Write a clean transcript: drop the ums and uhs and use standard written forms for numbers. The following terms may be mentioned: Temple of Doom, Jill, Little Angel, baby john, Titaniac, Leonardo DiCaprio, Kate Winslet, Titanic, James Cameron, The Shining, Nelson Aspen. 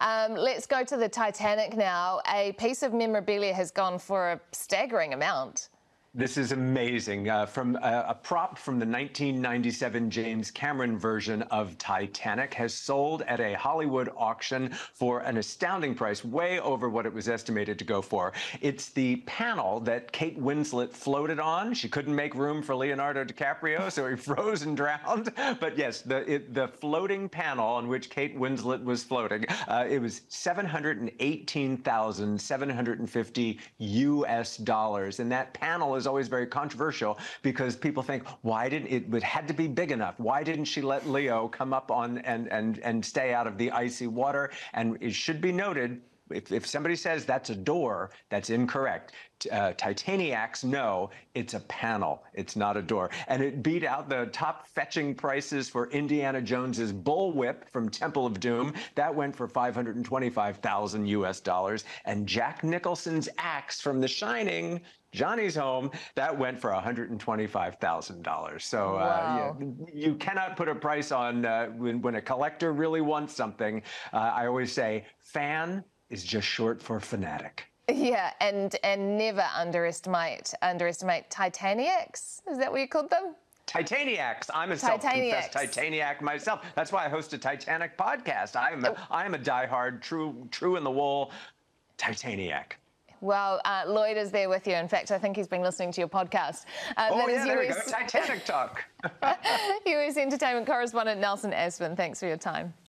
Let's go to the Titanic now. A piece of memorabilia has gone for a staggering amount. This is amazing. From a prop from the 1997 James Cameron version of Titanic has sold at a Hollywood auction for an astounding price, way over what it was estimated to go for. It's the panel that Kate Winslet floated on. She couldn't make room for Leonardo DiCaprio, so he froze and drowned. But yes, the floating panel on which Kate Winslet was floating, it was $718,750 US. And that panel is always very controversial because people think, why didn't it had to be big enough? Why didn't she let Leo come up on and stay out of the icy water? And it should be noted, if somebody says that's a door, that's incorrect. Titaniacs know it's a panel, it's not a door. And it beat out the top fetching prices for Indiana Jones's bullwhip from Temple of Doom. That went for $525,000 US. And Jack Nicholson's axe from The Shining, Johnny's home, that went for $125,000. So wow. You cannot put a price on when a collector really wants something. I always say fan is just short for fanatic. Yeah, and never underestimate Titaniacs. Is that what you called them? Titaniacs. I'm a self-confessed Titaniac myself. That's why I host a Titanic podcast. I am a diehard, true in the wool Titaniac. Well, Lloyd is there with you. In fact, I think he's been listening to your podcast. There we go. Titanic Talk. US Entertainment Correspondent Nelson Aspen, thanks for your time.